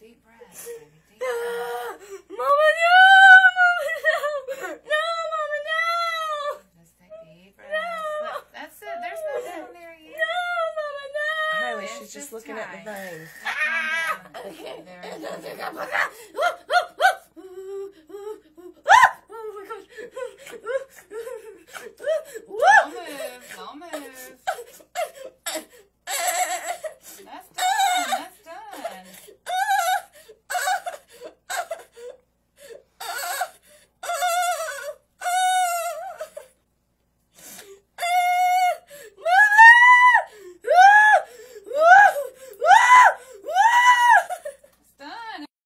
deep breath, baby, deep breath. Mama, no! Mama, no! No, Mama, no! Just take deep breaths. No. Look, that's it. There's nothing on there yet. No, Mama, no! Apparently, she's just looking at the veins. Ah! Okay, there it is.